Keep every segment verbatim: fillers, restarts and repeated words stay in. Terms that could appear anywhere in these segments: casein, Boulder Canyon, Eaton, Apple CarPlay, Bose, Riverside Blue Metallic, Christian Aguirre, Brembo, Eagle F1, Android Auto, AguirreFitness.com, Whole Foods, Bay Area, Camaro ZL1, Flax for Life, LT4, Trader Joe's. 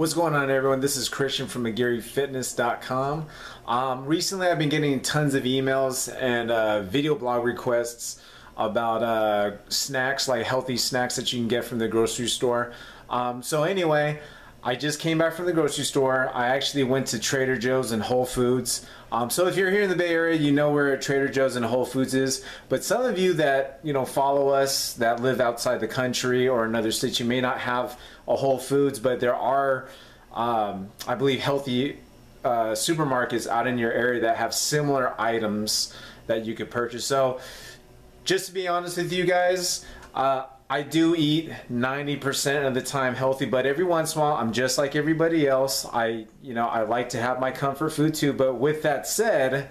What's going on, everyone? This is Christian from Aguirre Fitness dot com. Um, recently, I've been getting tons of emails and uh, video blog requests about uh, snacks, like healthy snacks that you can get from the grocery store. Um, so anyway, I just came back from the grocery store. I actually went to Trader Joe's and Whole Foods. Um, so if you're here in the Bay Area, you know where Trader Joe's and Whole Foods is. But some of you that you know follow us, that live outside the country or another state, you may not have a Whole Foods, but there are, um, I believe, healthy uh, supermarkets out in your area that have similar items that you could purchase. So just to be honest with you guys, uh, I do eat ninety percent of the time healthy, but every once in a while, I'm just like everybody else. I, you know, I like to have my comfort food too, but with that said,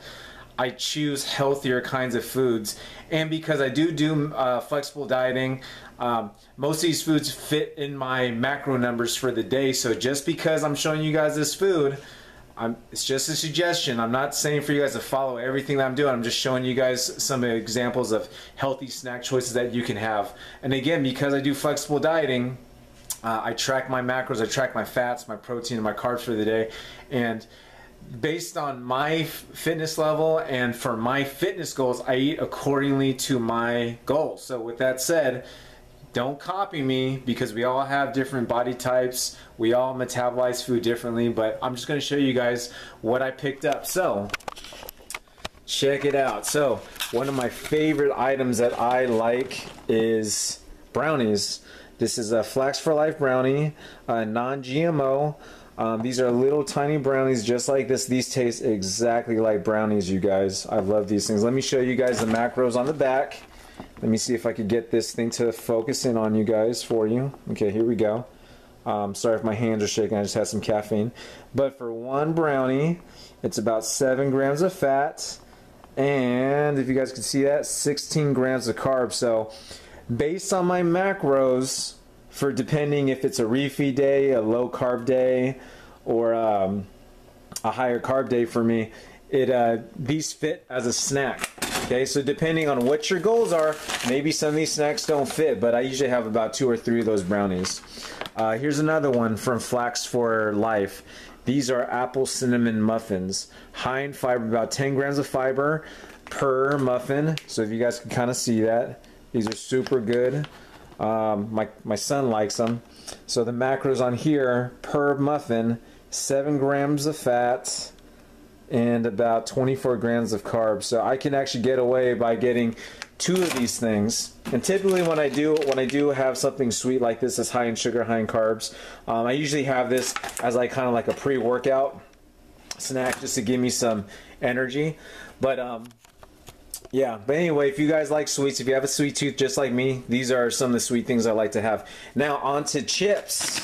I choose healthier kinds of foods. And because I do do uh, flexible dieting, um, most of these foods fit in my macro numbers for the day. So just because I'm showing you guys this food, I'm, it's just a suggestion. I'm not saying for you guys to follow everything that I'm doing. I'm just showing you guys some examples of healthy snack choices that you can have. And again, because I do flexible dieting, uh, I track my macros, I track my fats, my protein, and my carbs for the day. And based on my fitness level and for my fitness goals, I eat accordingly to my goals. So with that said, don't copy me, because we all have different body types. We all metabolize food differently, but I'm just going to show you guys what I picked up. So check it out. So one of my favorite items that I like is brownies. This is a Flax for Life brownie, non G M O. Um, these are little tiny brownies just like this. These taste exactly like brownies, you guys. I love these things. Let me show you guys the macros on the back. Let me see if I could get this thing to focus in on you guys for you. Okay, here we go. Um, sorry if my hands are shaking. I just had some caffeine. But for one brownie, it's about seven grams of fat. And if you guys can see that, sixteen grams of carbs. So based on my macros, for depending if it's a refeed day, a low carb day, or um, a higher carb day for me, it uh, these fit as a snack. Okay, so depending on what your goals are, maybe some of these snacks don't fit, but I usually have about two or three of those brownies. Uh, here's another one from Flax for Life. These are apple cinnamon muffins, high in fiber, about ten grams of fiber per muffin. So if you guys can kind of see that, these are super good. Um, my, my son likes them. So the macros on here per muffin, seven grams of fat, and about twenty-four grams of carbs. So I can actually get away by getting two of these things. And typically when I do when I do have something sweet like this that's high in sugar, high in carbs, um, I usually have this as like kind of like a pre-workout snack just to give me some energy. But um, yeah, but anyway, if you guys like sweets, if you have a sweet tooth just like me, these are some of the sweet things I like to have. Now on to chips.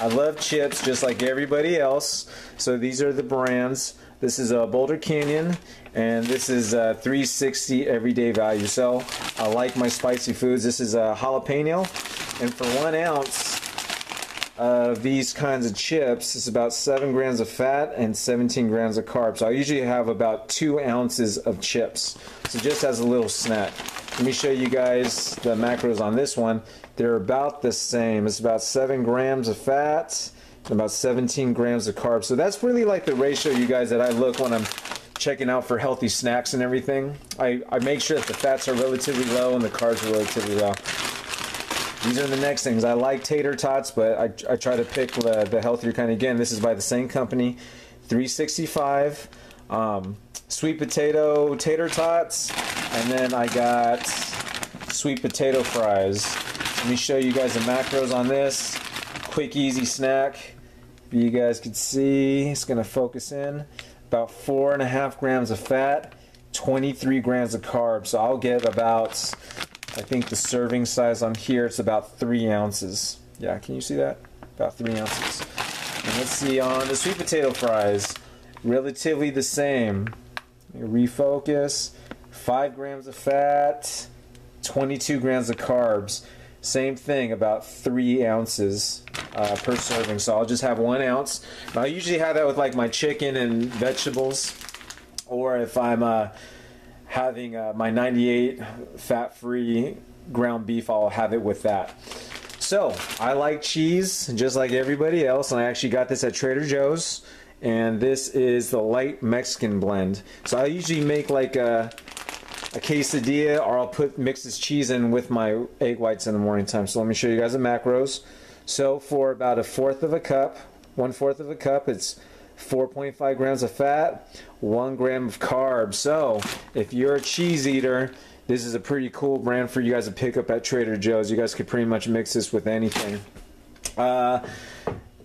I love chips just like everybody else. So these are the brands. This is a Boulder Canyon, and this is a three sixty everyday value. So I like my spicy foods. This is a jalapeno, and for one ounce of these kinds of chips, it's about seven grams of fat and seventeen grams of carbs. So I usually have about two ounces of chips. So just as a little snack. Let me show you guys the macros on this one. They're about the same. It's about seven grams of fat, about seventeen grams of carbs. So that's really like the ratio, you guys, that I look when I'm checking out for healthy snacks and everything. I, I make sure that the fats are relatively low and the carbs are relatively low. These are the next things. I like tater tots, but I, I try to pick the, the healthier kind. Again, this is by the same company, three sixty-five. Um, sweet potato tater tots, and then I got sweet potato fries. Let me show you guys the macros on this. Quick, easy snack. You guys can see it's going to focus in about four and a half grams of fat, twenty-three grams of carbs. So I'll get about, I think the serving size on here, it's about three ounces. Yeah, can you see that? About three ounces. And let's see on the sweet potato fries, relatively the same. Refocus. Five grams of fat, twenty-two grams of carbs. Same thing, about three ounces uh, per serving. So I'll just have one ounce. I usually have that with like my chicken and vegetables, or if I'm uh, having uh, my ninety-eight fat-free ground beef, I'll have it with that. So I like cheese just like everybody else, and I actually got this at Trader Joe's, and this is the light Mexican blend. So I usually make like a, a quesadilla, or I'll put mix this cheese in with my egg whites in the morning time. So let me show you guys the macros. So for about a fourth of a cup, one fourth of a cup, it's four point five grams of fat, one gram of carbs. So if you're a cheese eater, this is a pretty cool brand for you guys to pick up at Trader Joe's. You guys could pretty much mix this with anything. Uh,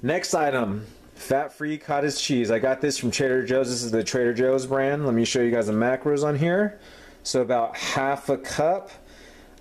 next item, fat-free cottage cheese. I got this from Trader Joe's. This is the Trader Joe's brand. Let me show you guys the macros on here. So about half a cup,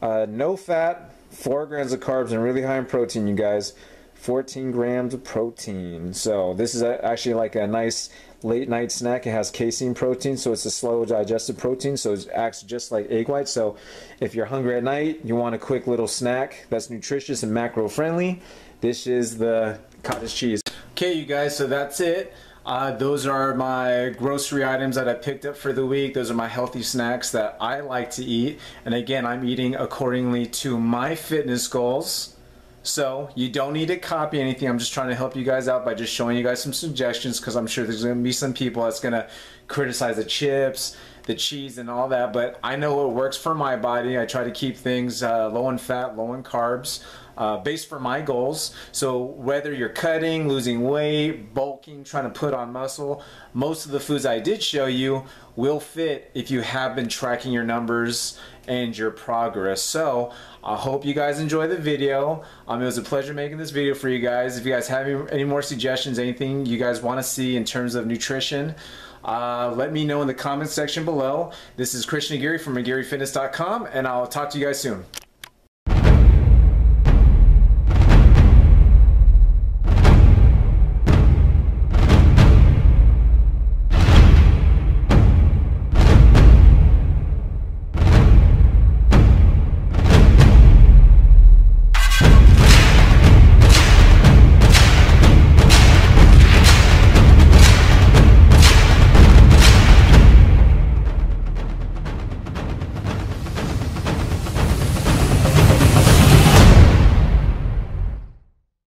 uh, no fat, four grams of carbs, and really high in protein, you guys. fourteen grams of protein. So this is a, actually like a nice late night snack. It has casein protein, so it's a slow digested protein, so it acts just like egg whites. So if you're hungry at night, you want a quick little snack that's nutritious and macro friendly, this is the cottage cheese. Okay, you guys, so that's it. Uh, those are my grocery items that I picked up for the week. Those are my healthy snacks that I like to eat. And again, I'm eating accordingly to my fitness goals. So you don't need to copy anything. I'm just trying to help you guys out by just showing you guys some suggestions, because I'm sure there's going to be some people that's going to criticize the chips, the cheese, and all that. But I know what works for my body. I try to keep things uh, low in fat, low in carbs, uh, based for my goals. So whether you're cutting, losing weight, bulking, trying to put on muscle, most of the foods I did show you will fit if you have been tracking your numbers and your progress. So I hope you guys enjoy the video. Um, it was a pleasure making this video for you guys. If you guys have any more suggestions, anything you guys want to see in terms of nutrition, uh, let me know in the comments section below. This is Christian Aguirre from Aguirre Fitness dot com, and I'll talk to you guys soon.